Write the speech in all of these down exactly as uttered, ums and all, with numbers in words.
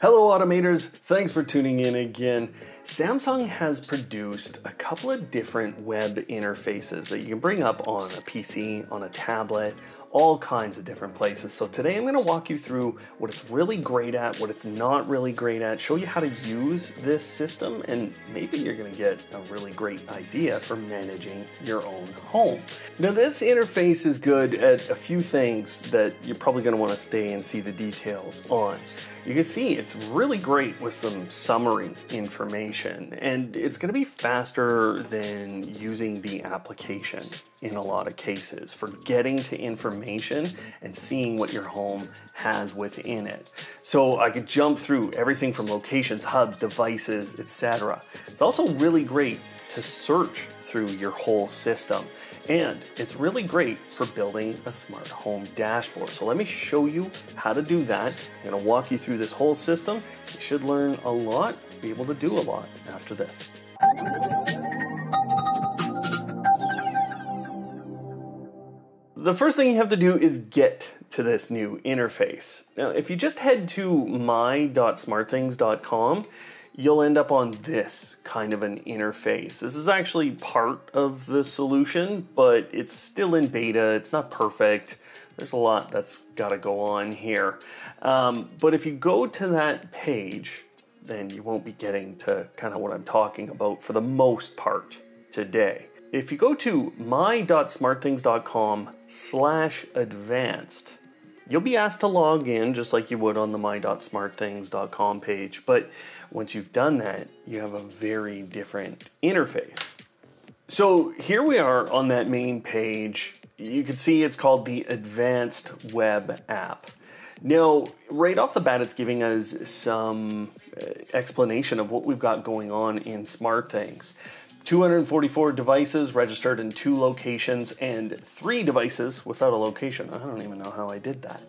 Hello automators, thanks for tuning in again. Samsung has produced a couple of different web interfaces that you can bring up on a P C, on a tablet, all kinds of different places. So today I'm gonna walk you through what it's really great at, what it's not really great at, show you how to use this system, and maybe you're gonna get a really great idea for managing your own home. Now this interface is good at a few things that you're probably gonna wanna stay and see the details on. You can see it's really great with some summary information, and it's gonna be faster than using the application in a lot of cases for getting to information and seeing what your home has within it. So I could jump through everything from locations, hubs, devices, et cetera. It's also really great to search through your whole system. And it's really great for building a smart home dashboard. So let me show you how to do that. I'm gonna walk you through this whole system. You should learn a lot, be able to do a lot after this. The first thing you have to do is get to this new interface. Now, if you just head to my dot smart things dot com, you'll end up on this kind of an interface. This is actually part of the solution, but it's still in beta. It's not perfect. There's a lot that's got to go on here. Um, but if you go to that page, then you won't be getting to kind of what I'm talking about for the most part today. If you go to my dot smart things dot com slash advanced, you'll be asked to log in just like you would on the my dot smart things dot com page. But once you've done that, you have a very different interface. So here we are on that main page. You can see it's called the Advanced Web App. Now, right off the bat, it's giving us some explanation of what we've got going on in SmartThings. two hundred forty-four devices registered in two locations and three devices without a location. I don't even know how I did that.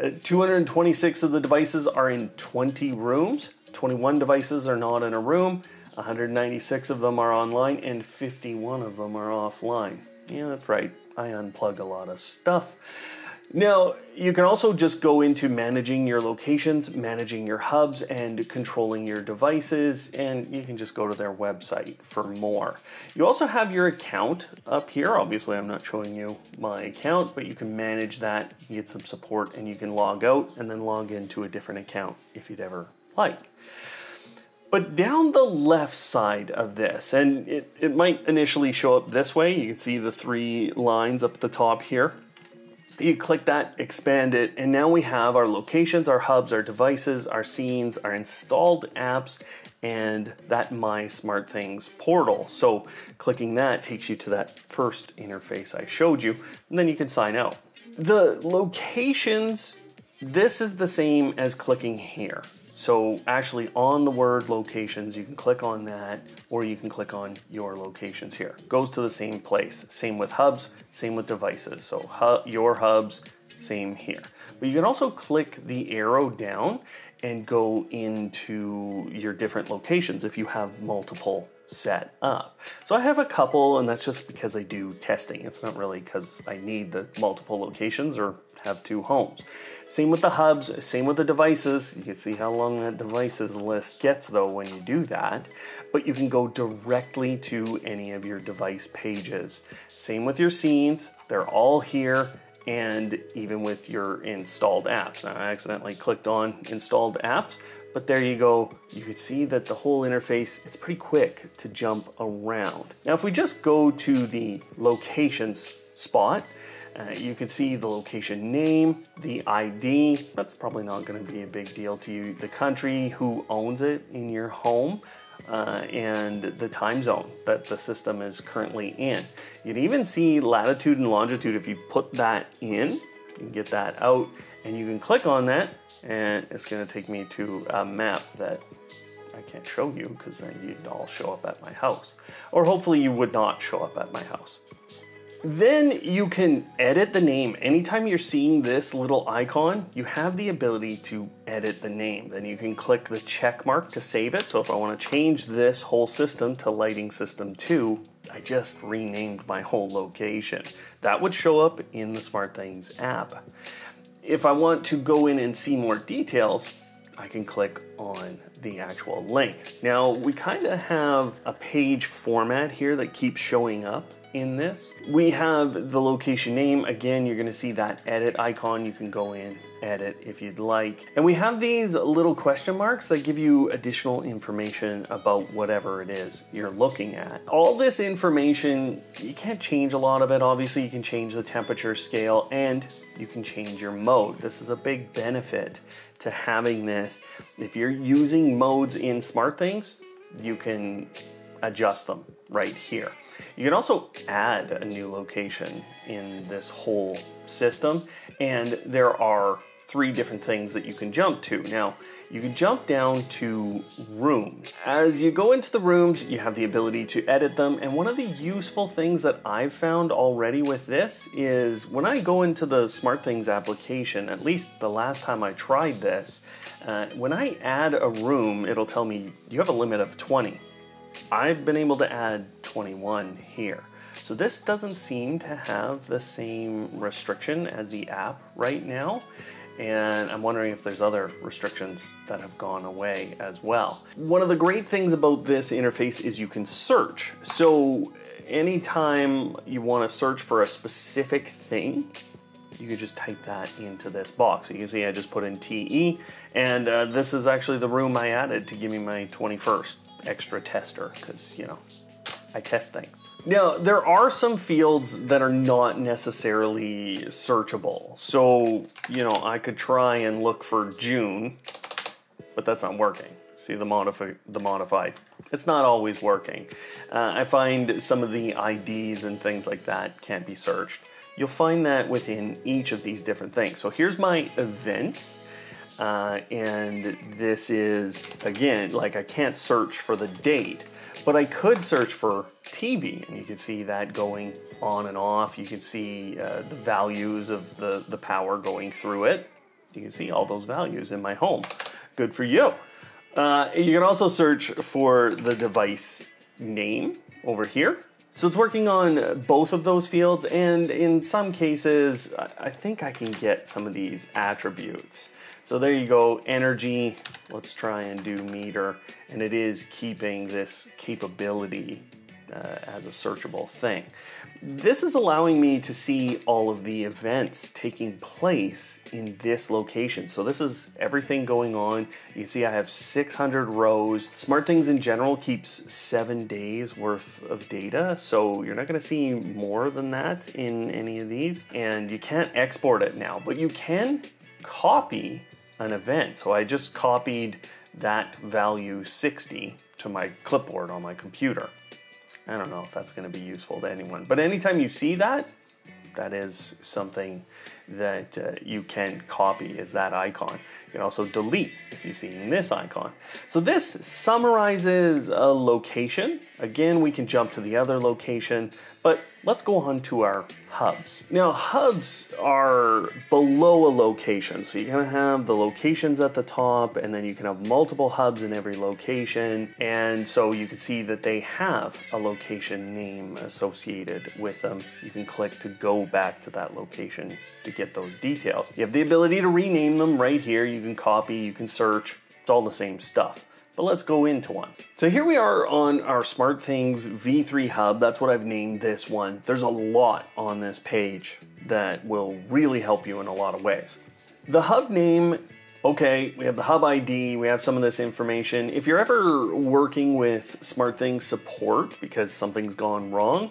Uh, two hundred twenty-six of the devices are in twenty rooms, twenty-one devices are not in a room, one hundred ninety-six of them are online, and fifty-one of them are offline. Yeah, that's right, I unplug a lot of stuff. Now, you can also just go into managing your locations, managing your hubs, and controlling your devices, and you can just go to their website for more. You also have your account up here. Obviously, I'm not showing you my account, but you can manage that, you can get some support, and you can log out and then log into a different account if you'd ever like. But down the left side of this, and it, it might initially show up this way, you can see the three lines up at the top here. You click that, expand it, and now we have our locations, our hubs, our devices, our scenes, our installed apps, and that My Smart Things portal. So clicking that takes you to that first interface I showed you, and then you can sign out. The locations, this is the same as clicking here. So actually on the word locations, you can click on that, or you can click on your locations here. Goes to the same place, same with hubs, same with devices. So hub, your hubs, same here. But you can also click the arrow down and go into your different locations if you have multiple set up. So I have a couple, and that's just because I do testing. It's not really because I need the multiple locations or have two homes. Same with the hubs, same with the devices. You can see how long that devices list gets though when you do that, but you can go directly to any of your device pages. Same with your scenes, they're all here, and even with your installed apps. Now I accidentally clicked on installed apps, but there you go. You can see that the whole interface, it's pretty quick to jump around. Now, if we just go to the locations spot, uh, you can see the location name, the I D, that's probably not gonna be a big deal to you, the country, who owns it in your home, uh, and the time zone that the system is currently in. You'd even see latitude and longitude if you put that in. You can get that out, and you can click on that, and it's going to take me to a map that I can't show you because then you'd all show up at my house. Or hopefully you would not show up at my house. Then you can edit the name. Anytime you're seeing this little icon, you have the ability to edit the name. Then you can click the check mark to save it. So if I want to change this whole system to Lighting System two, I just renamed my whole location. That would show up in the SmartThings app. If I want to go in and see more details, I can click on the actual link. Now, we kind of have a page format here that keeps showing up in this. We have the location name. Again, you're gonna see that edit icon. You can go in, edit if you'd like. And we have these little question marks that give you additional information about whatever it is you're looking at. All this information, you can't change a lot of it. Obviously, you can change the temperature scale and you can change your mode. This is a big benefit to having this. If you're using modes in SmartThings, you can adjust them right here. You can also add a new location in this whole system, and there are three different things that you can jump to. Now, you can jump down to rooms. As you go into the rooms, you have the ability to edit them, and one of the useful things that I've found already with this is when I go into the SmartThings application, at least the last time I tried this, uh, when I add a room, it'll tell me you have a limit of twenty. I've been able to add twenty-one here. So this doesn't seem to have the same restriction as the app right now. And I'm wondering if there's other restrictions that have gone away as well. One of the great things about this interface is you can search. So anytime you want to search for a specific thing, you can just type that into this box. You can see I just put in T E, and uh, this is actually the room I added to give me my twenty-first. Extra tester, because, you know, I test things. Now, there are some fields that are not necessarily searchable. So, you know, I could try and look for June, but that's not working. See the, modifi the modified. It's not always working. Uh, I find some of the I Ds and things like that can't be searched. You'll find that within each of these different things. So here's my events. Uh, and this is, again, like I can't search for the date, but I could search for T V, and you can see that going on and off. You can see uh, the values of the, the power going through it. You can see all those values in my home. Good for you. Uh, you can also search for the device name over here. So it's working on both of those fields, and in some cases, I think I can get some of these attributes. So there you go, energy. Let's try and do meter, and it is keeping this capability uh, as a searchable thing. This is allowing me to see all of the events taking place in this location. So this is everything going on. You can see I have six hundred rows. SmartThings in general keeps seven days worth of data. So you're not gonna see more than that in any of these. And you can't export it now, but you can copy an event. So I just copied that value sixty to my clipboard on my computer. I don't know if that's going to be useful to anyone, but anytime you see that, that is something that uh, you can copy, is that icon. You can also delete if you're seeing this icon. So this summarizes a location. Again, we can jump to the other location, but let's go on to our hubs. Now, hubs are below a location. So you're gonna have the locations at the top, and then you can have multiple hubs in every location. And so you can see that they have a location name associated with them. You can click to go back to that location to get those details. You have the ability to rename them right here. You can copy, you can search, it's all the same stuff. But let's go into one. So here we are on our SmartThings V three Hub. That's what I've named this one. There's a lot on this page that will really help you in a lot of ways. The hub name, okay, we have the hub I D, we have some of this information. If you're ever working with SmartThings support because something's gone wrong,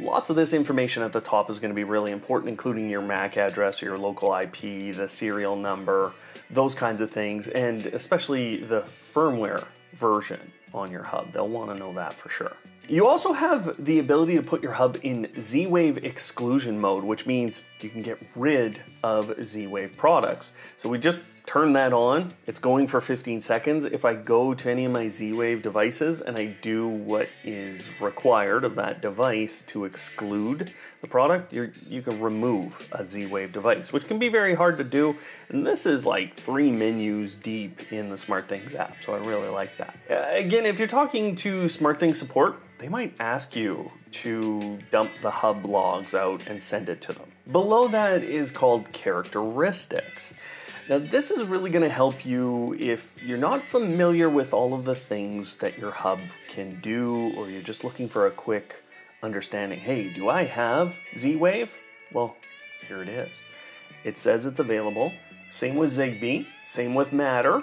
lots of this information at the top is going to be really important, including your M A C address, or your local I P, the serial number, those kinds of things, and especially the firmware version on your hub. They'll want to know that for sure. You also have the ability to put your hub in Z-Wave exclusion mode, which means you can get rid of Z-Wave products. So we just turn that on. It's going for fifteen seconds. If I go to any of my Z-Wave devices and I do what is required of that device to exclude the product, you're, you can remove a Z-Wave device, which can be very hard to do. And this is like three menus deep in the SmartThings app, so I really like that. Uh, again, if you're talking to SmartThings support, they might ask you to dump the hub logs out and send it to them. Below that is called characteristics. Now this is really going to help you if you're not familiar with all of the things that your hub can do, or you're just looking for a quick understanding. Hey, do I have Z-Wave? Well, here it is. It says it's available. Same with Zigbee, same with Matter,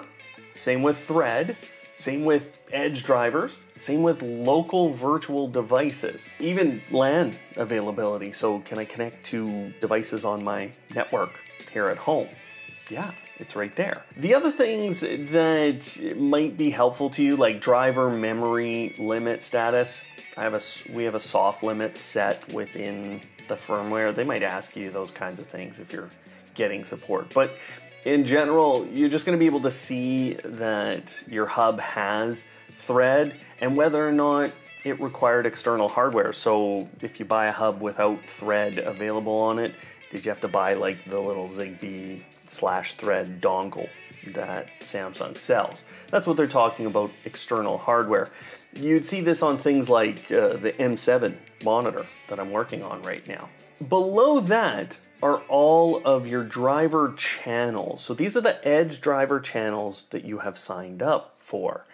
same with Thread, same with Edge drivers, same with local virtual devices, even LAN availability. So can I connect to devices on my network here at home? Yeah, it's right there. The other things that might be helpful to you, like driver memory limit status, I have a, we have a soft limit set within the firmware. They might ask you those kinds of things if you're getting support. But in general, you're just going to be able to see that your hub has Thread and whether or not it required external hardware. So if you buy a hub without Thread available on it, did you have to buy like the little Zigbee slash Thread dongle that Samsung sells? That's what they're talking about, external hardware. You'd see this on things like uh, the M seven monitor that I'm working on right now. Below that are all of your driver channels. So these are the Edge driver channels that you have signed up for.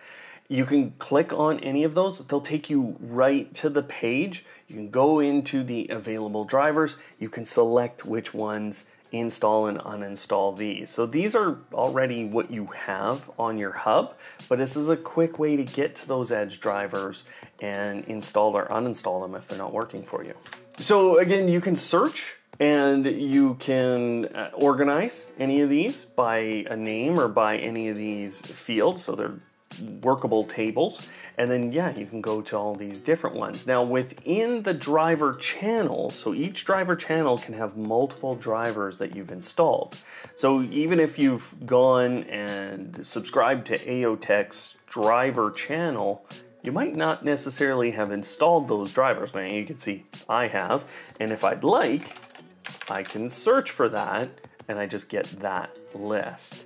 You can click on any of those. They'll take you right to the page. You can go into the available drivers. You can select which ones, install and uninstall these. So these are already what you have on your hub, but this is a quick way to get to those Edge drivers and install or uninstall them if they're not working for you. So again, you can search and you can uh, organize any of these by a name or by any of these fields. So they're workable tables. And then, yeah, you can go to all these different ones. Now within the driver channel, so each driver channel can have multiple drivers that you've installed. So even if you've gone and subscribed to Aeotec's driver channel, you might not necessarily have installed those drivers. Now you can see I have, and if I'd like, I can search for that and I just get that list.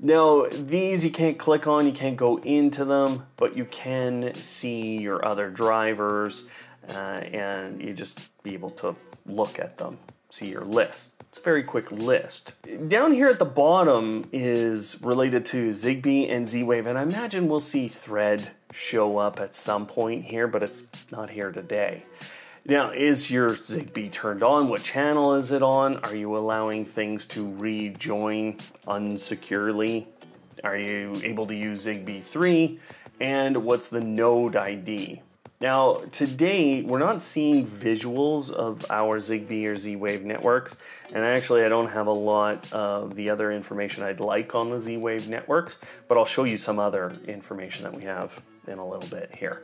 Now these you can't click on, you can't go into them, but you can see your other drivers uh, and you just be able to look at them, see your list. It's a very quick list. Down here at the bottom is related to Zigbee and Z-Wave, and I imagine we'll see Thread show up at some point here, but it's not here today. Now, is your Zigbee turned on? What channel is it on? Are you allowing things to rejoin unsecurely? Are you able to use Zigbee three? And what's the node I D? Now, today, we're not seeing visuals of our Zigbee or Z-Wave networks. And actually, I don't have a lot of the other information I'd like on the Z-Wave networks, but I'll show you some other information that we have in a little bit here.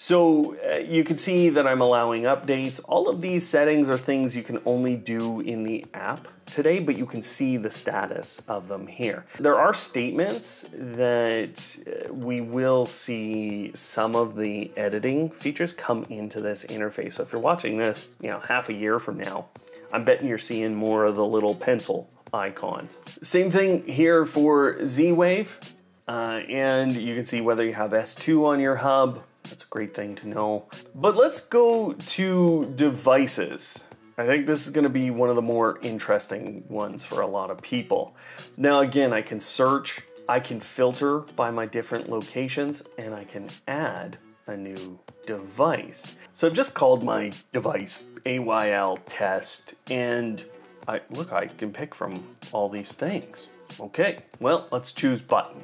So uh, you can see that I'm allowing updates. All of these settings are things you can only do in the app today, but you can see the status of them here. There are statements that we will see some of the editing features come into this interface. So if you're watching this, you know, half a year from now, I'm betting you're seeing more of the little pencil icons. Same thing here for Z-Wave. Uh, and you can see whether you have S two on your hub. That's a great thing to know. But let's go to devices. I think this is going to be one of the more interesting ones for a lot of people. Now again, I can search, I can filter by my different locations, and I can add a new device. So I've just called my device A Y L test, and I look, I can pick from all these things. Okay, well, let's choose button.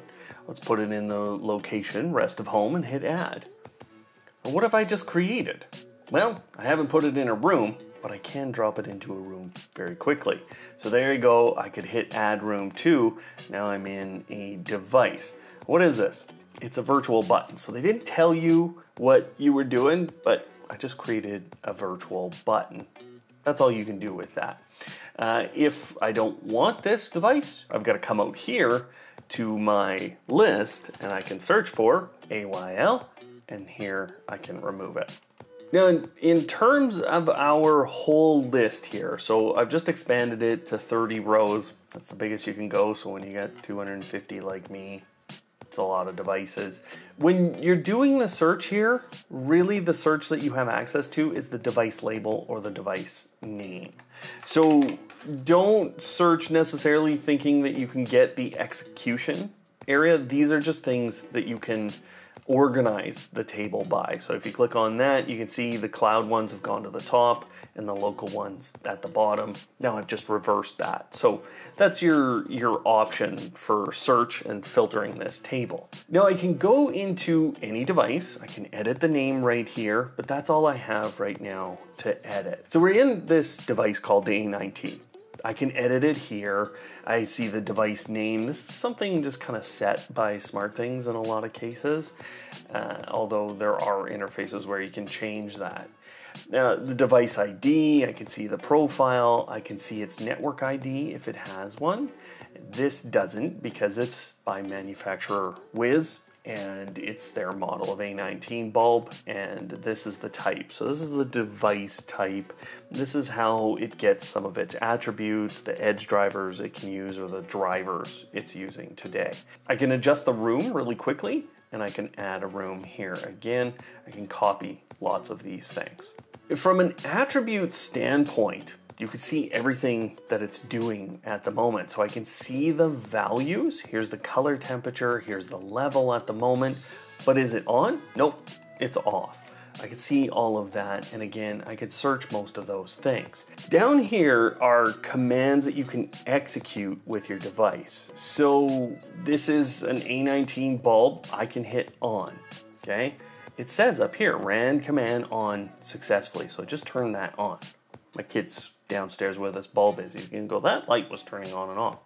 Let's put it in the location, rest of home, and hit add. And what have I just created? Well, I haven't put it in a room, but I can drop it into a room very quickly. So there you go, I could hit add room two. Now I'm in a device. What is this? It's a virtual button. So they didn't tell you what you were doing, but I just created a virtual button. That's all you can do with that. Uh, if I don't want this device, I've got to come out here to my list and I can search for A Y L, and here I can remove it. Now in, in terms of our whole list here, so I've just expanded it to thirty rows. That's the biggest you can go. So when you get two hundred fifty like me, it's a lot of devices. When you're doing the search here, really the search that you have access to is the device label or the device name. So don't search necessarily thinking that you can get the execution area. These are just things that you can organize the table by. So if you click on that, you can see the cloud ones have gone to the top and the local ones at the bottom. Now I've just reversed that. So that's your, your option for search and filtering this table. Now I can go into any device. I can edit the name right here, but that's all I have right now to edit. So we're in this device called the A nineteen. I can edit it here. I see the device name. This is something just kind of set by SmartThings in a lot of cases, uh, although there are interfaces where you can change that. Now, the device I D, I can see the profile. I can see its network I D if it has one. This doesn't because it's by manufacturer Wiz, and it's their model of A nineteen bulb, and this is the type. So this is the device type. This is how it gets some of its attributes, the edge drivers it can use or the drivers it's using today. I can adjust the room really quickly, and I can add a room here again. I can copy lots of these things. From an attribute standpoint, you can see everything that it's doing at the moment. So I can see the values. Here's the color temperature. Here's the level at the moment. But is it on? Nope, it's off. I can see all of that. And again, I could search most of those things. Down here are commands that you can execute with your device. So this is an A nineteen bulb. I can hit on, okay? It says up here, ran command on successfully. So just turn that on. My kid's downstairs where this bulb is. You can go, that light was turning on and off.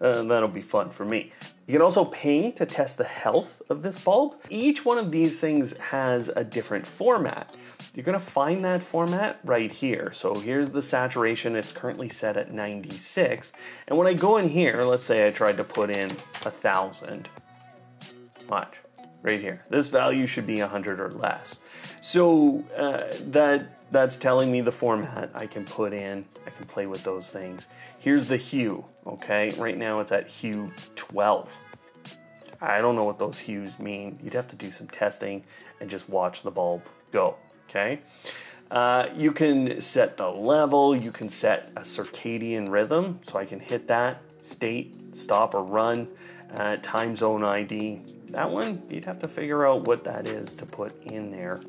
Uh, that'll be fun for me. You can also ping to test the health of this bulb. Each one of these things has a different format. You're gonna find that format right here. So here's the saturation. It's currently set at ninety-six. And when I go in here, let's say I tried to put in a thousand. Watch, right here. This value should be one hundred or less. So uh, that that's telling me the format I can put in. I can play with those things. Here's the hue, okay? Right now it's at hue twelve. I don't know what those hues mean. You'd have to do some testing and just watch the bulb go, okay? Uh, you can set the level. You can set a circadian rhythm. So I can hit that, state, stop or run, uh, time zone I D. That one, you'd have to figure out what that is to put in there.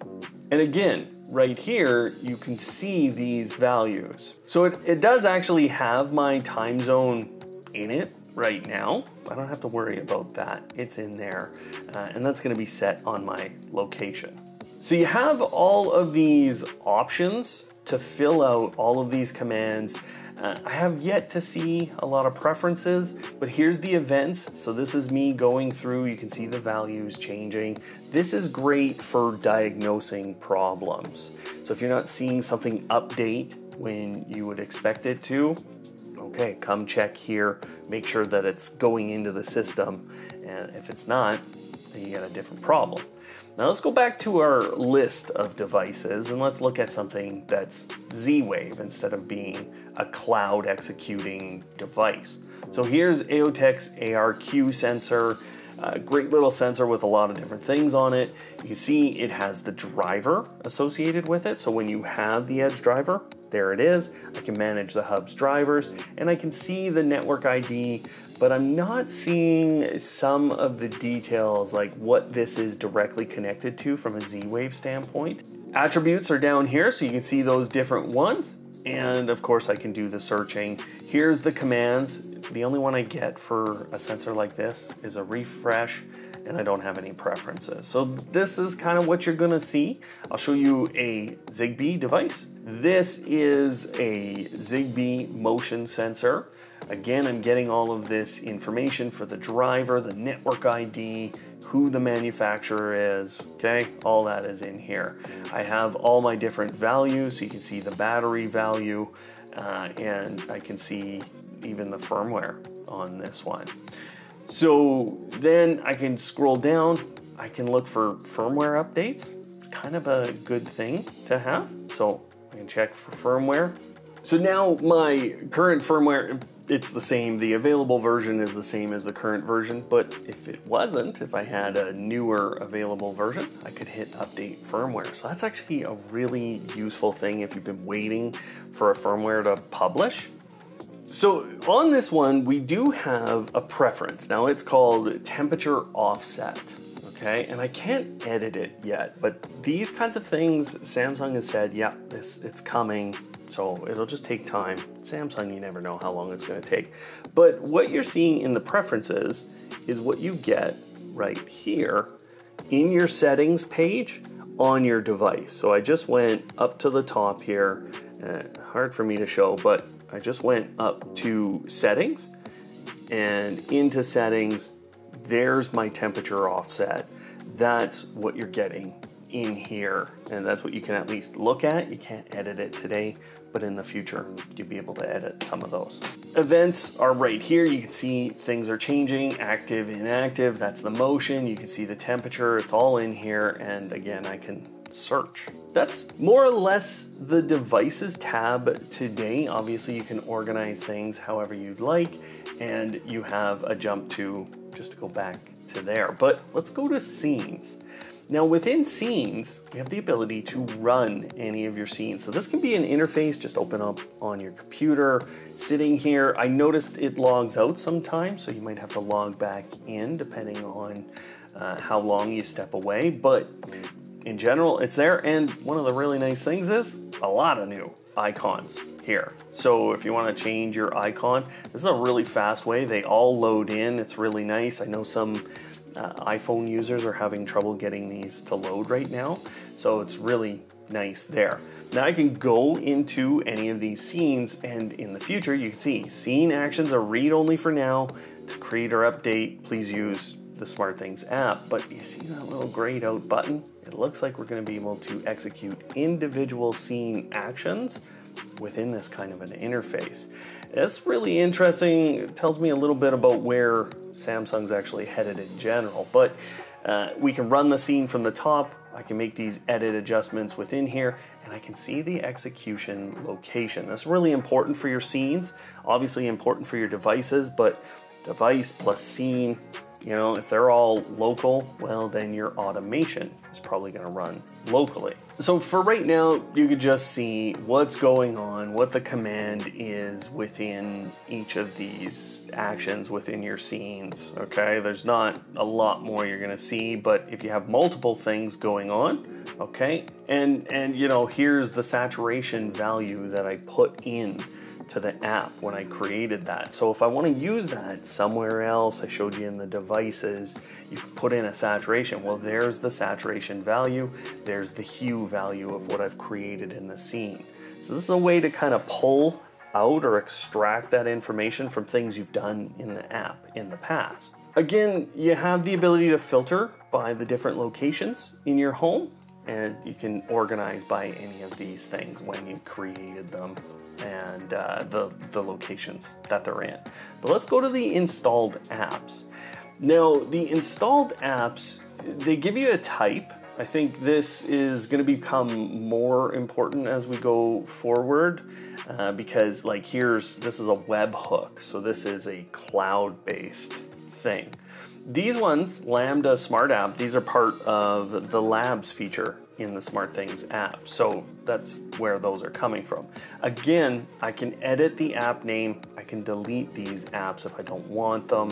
And again, right here, you can see these values. So it, it does actually have my time zone in it right now. I don't have to worry about that. It's in there, uh, and that's gonna be set on my location. So you have all of these options to fill out all of these commands. Uh, I have yet to see a lot of preferences, but here's the events. So this is me going through. You can see the values changing. This is great for diagnosing problems. So if you're not seeing something update when you would expect it to, okay, come check here, make sure that it's going into the system. And if it's not, then you got a different problem. Now let's go back to our list of devices and let's look at something that's Z-Wave instead of being a cloud executing device. So here's Aeotec's A R Q sensor, a great little sensor with a lot of different things on it. You can see it has the driver associated with it. So when you have the edge driver, there it is. I can manage the hub's drivers and I can see the network I D, but I'm not seeing some of the details like what this is directly connected to from a Z-Wave standpoint. Attributes are down here, so you can see those different ones. And of course I can do the searching. Here's the commands. The only one I get for a sensor like this is a refresh, and I don't have any preferences. So this is kind of what you're gonna see. I'll show you a Zigbee device. This is a Zigbee motion sensor. Again, I'm getting all of this information for the driver, the network I D, who the manufacturer is, okay? All that is in here. I have all my different values, so you can see the battery value, uh, and I can see even the firmware on this one. So then I can scroll down, I can look for firmware updates. It's kind of a good thing to have, so I can check for firmware. So now my current firmware, it's the same, the available version is the same as the current version, but if it wasn't, if I had a newer available version, I could hit update firmware. So that's actually a really useful thing if you've been waiting for a firmware to publish. So on this one, we do have a preference. Now it's called temperature offset, okay? And I can't edit it yet, but these kinds of things, Samsung has said, yeah, this, it's coming. So it'll just take time. Samsung, you never know how long it's gonna take. But what you're seeing in the preferences is what you get right here in your settings page on your device. So I just went up to the top here. Uh, hard for me to show, but I just went up to settings and into settings, there's my temperature offset. That's what you're getting in here, and that's what you can at least look at. You can't edit it today, but in the future, you'll be able to edit some of those. Events are right here. You can see things are changing, active, inactive, that's the motion. You can see the temperature, it's all in here. And again, I can search. That's more or less the devices tab today. Obviously you can organize things however you'd like, and you have a jump to just to go back to there. But let's go to scenes. Now within scenes, you have the ability to run any of your scenes. So this can be an interface, just open up on your computer, sitting here. I noticed it logs out sometimes, so you might have to log back in depending on uh, how long you step away. But in general, it's there. And one of the really nice things is a lot of new icons here. So if you want to change your icon, this is a really fast way. They all load in, it's really nice. I know some Uh, iPhone users are having trouble getting these to load right now, so it's really nice there. Now I can go into any of these scenes, and in the future you can see scene actions are read-only for now. To create or update, please use the SmartThings app. But you see that little grayed out button? It looks like we're going to be able to execute individual scene actions within this kind of an interface. It's really interesting. It tells me a little bit about where Samsung's actually headed in general, but uh, we can run the scene from the top. I can make these edit adjustments within here, and I can see the execution location. That's really important for your scenes, obviously important for your devices, but device plus scene, you know, if they're all local, well, then your automation is probably going to run locally. So for right now, you could just see what's going on, what the command is within each of these actions within your scenes. Okay, there's not a lot more you're going to see, but if you have multiple things going on, okay, and, and you know, here's the saturation value that I put in to the app when I created that. So if I want to use that somewhere else, I showed you in the devices, you can put in a saturation. Well, there's the saturation value. There's the hue value of what I've created in the scene. So this is a way to kind of pull out or extract that information from things you've done in the app in the past. Again, you have the ability to filter by the different locations in your home, and you can organize by any of these things when you created them and uh, the, the locations that they're in. But let's go to the installed apps. Now the installed apps, they give you a type. I think this is gonna become more important as we go forward uh, because like here's, this is a web hook. So this is a cloud-based thing. These ones, Lambda Smart App, these are part of the Labs feature in the SmartThings app. So that's where those are coming from. Again, I can edit the app name. I can delete these apps if I don't want them.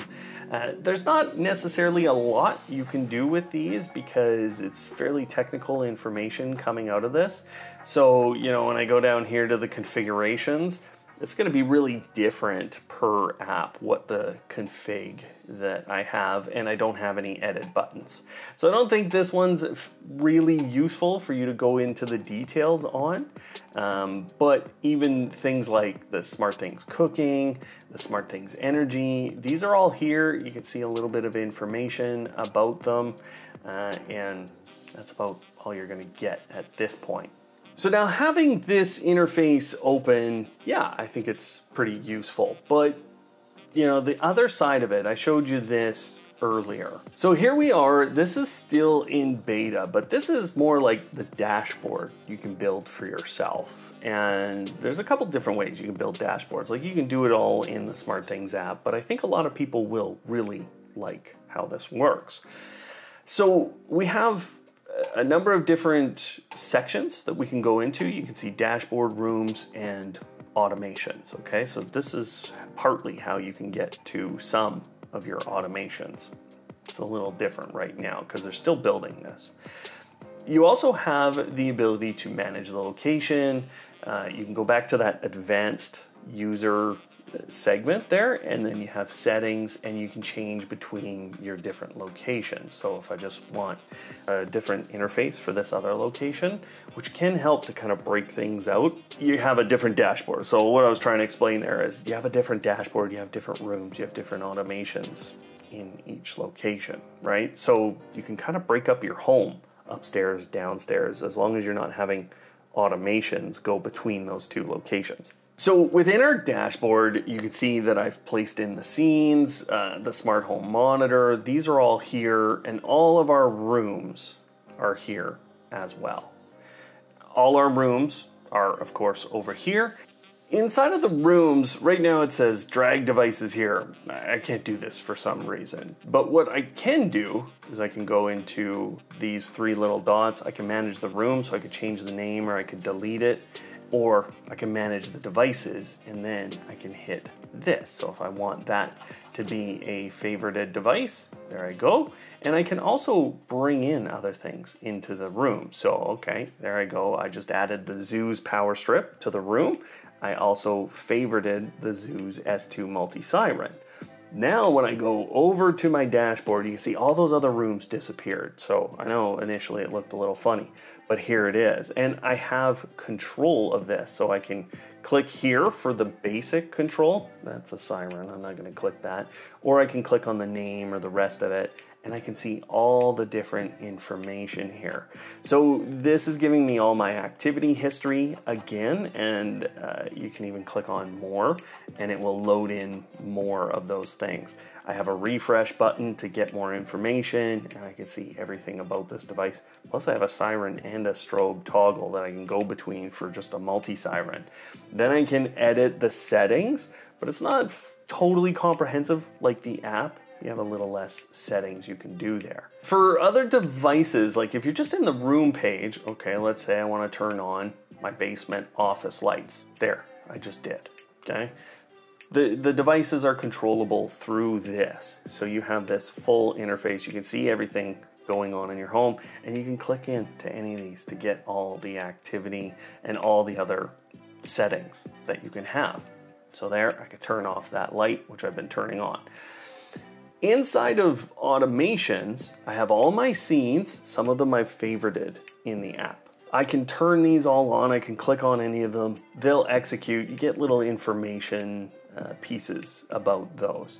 Uh, there's not necessarily a lot you can do with these because it's fairly technical information coming out of this. So, you know, when I go down here to the configurations, it's going to be really different per app what the config that I have, and I don't have any edit buttons. So I don't think this one's really useful for you to go into the details on, um, but even things like the SmartThings cooking, the SmartThings energy, these are all here. You can see a little bit of information about them, uh, and that's about all you're going to get at this point. So now having this interface open, yeah, I think it's pretty useful, but you know, the other side of it, I showed you this earlier. So here we are. This is still in beta, but this is more like the dashboard you can build for yourself. And there's a couple different ways you can build dashboards. Like you can do it all in the SmartThings app, but I think a lot of people will really like how this works. So we have a number of different sections that we can go into. You can see dashboard, rooms, and automations, okay? So this is partly how you can get to some of your automations. It's a little different right now because they're still building this. You also have the ability to manage the location. Uh, you can go back to that advanced user segment there, and then you have settings, and you can change between your different locations. So if I just want a different interface for this other location, which can help to kind of break things out, you have a different dashboard. So what I was trying to explain there is you have a different dashboard, you have different rooms, you have different automations in each location, right? So you can kind of break up your home upstairs, downstairs, as long as you're not having automations go between those two locations. So within our dashboard, you can see that I've placed in the scenes, uh, the smart home monitor, these are all here, and all of our rooms are here as well. All our rooms are, of course, over here. Inside of the rooms, right now it says drag devices here. I can't do this for some reason, but what I can do is I can go into these three little dots. I can manage the room, so I could change the name or I could delete it, or I can manage the devices, and then I can hit this. So if I want that to be a favorited device, there I go. And I can also bring in other things into the room. So, okay, there I go. I just added the Zooz power strip to the room. I also favorited the Zooz S two multi-siren. Now when I go over to my dashboard, you can see all those other rooms disappeared. So I know initially it looked a little funny, but here it is. And I have control of this. So I can click here for the basic control. That's a siren, I'm not gonna click that. Or I can click on the name or the rest of it, and I can see all the different information here. So this is giving me all my activity history again, and uh, you can even click on more and it will load in more of those things. I have a refresh button to get more information, and I can see everything about this device. Plus I have a siren and a strobe toggle that I can go between for just a multi-siren. Then I can edit the settings, but it's not totally comprehensive like the app. You have a little less settings you can do there. For other devices, like if you're just in the room page, okay, let's say I want to turn on my basement office lights. There, I just did, okay? The, the devices are controllable through this. So you have this full interface. You can see everything going on in your home, and you can click into any of these to get all the activity and all the other settings that you can have. So there, I could turn off that light, which I've been turning on. Inside of automations, I have all my scenes. Some of them I've favorited in the app. I can turn these all on. I can click on any of them. They'll execute. You get little information uh, pieces about those.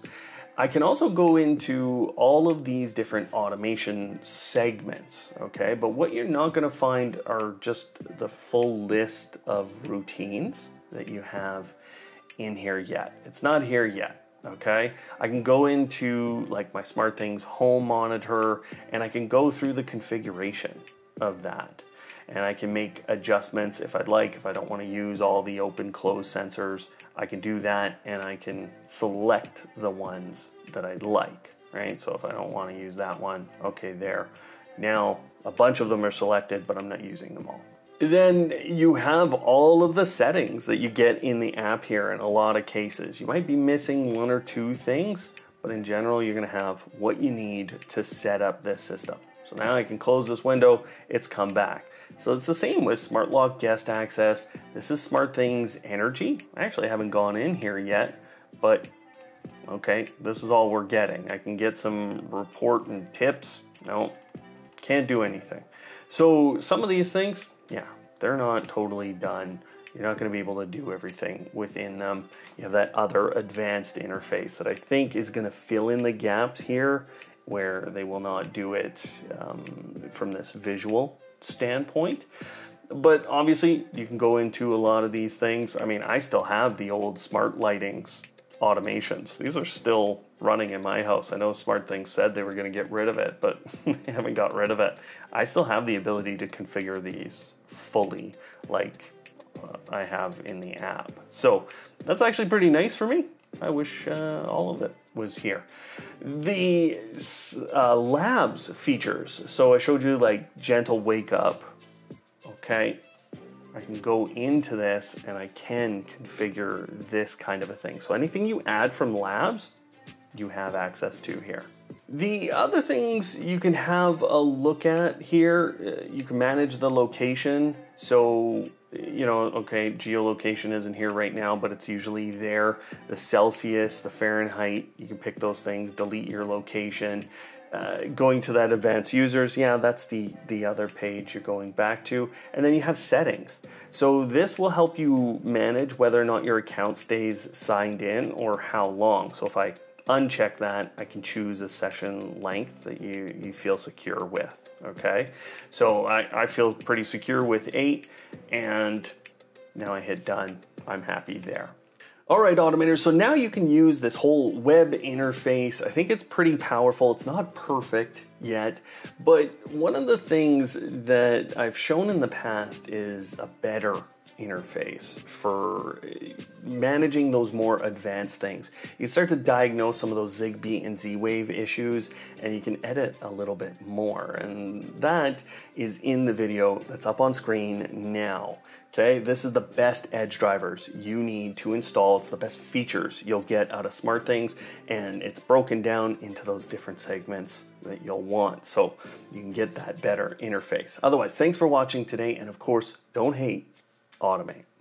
I can also go into all of these different automation segments, okay? But what you're not gonna find are just the full list of routines that you have in here yet. It's not here yet. Okay, I can go into like my SmartThings home monitor, and I can go through the configuration of that. And I can make adjustments if I'd like. If I don't want to use all the open close sensors, I can do that, and I can select the ones that I'd like, right? So if I don't want to use that one, okay, there. Now a bunch of them are selected, but I'm not using them all. Then you have all of the settings that you get in the app here in a lot of cases. You might be missing one or two things, but in general, you're gonna have what you need to set up this system. So now I can close this window, it's come back. So it's the same with Smart Lock Guest Access. This is SmartThings Energy. I actually haven't gone in here yet, but okay, this is all we're getting. I can get some report and tips. No, can't do anything. So some of these things, yeah, they're not totally done. You're not going to be able to do everything within them. You have that other advanced interface that I think is going to fill in the gaps here where they will not do it um, from this visual standpoint. But obviously you can go into a lot of these things. I mean, I still have the old smart lightings automations. These are still running in my house. I know SmartThings said they were going to get rid of it, but they haven't got rid of it. I still have the ability to configure these fully like uh, I have in the app. So that's actually pretty nice for me. I wish uh, all of it was here. The uh, labs features. So I showed you like gentle wake up. Okay. I can go into this and I can configure this kind of a thing. So anything you add from labs, you have access to here. The other things you can have a look at here, you can manage the location. So, you know, okay, geolocation isn't here right now, but it's usually there. The Celsius, the Fahrenheit, you can pick those things, delete your location. Uh, going to that advanced users, yeah, that's the, the other page you're going back to. And then you have settings. So this will help you manage whether or not your account stays signed in or how long. So if I uncheck that, I can choose a session length that you, you feel secure with, okay? So I, I feel pretty secure with eight, and now I hit done. I'm happy there. All right, automators, so now you can use this whole web interface. I think it's pretty powerful. It's not perfect yet, but one of the things that I've shown in the past is a better interface for managing those more advanced things. You start to diagnose some of those Zigbee and Z-Wave issues, and you can edit a little bit more. And that is in the video that's up on screen now. Okay, this is the best edge drivers you need to install. It's the best features you'll get out of SmartThings, and it's broken down into those different segments that you'll want, so you can get that better interface. Otherwise, thanks for watching today, and of course, don't hate, automate.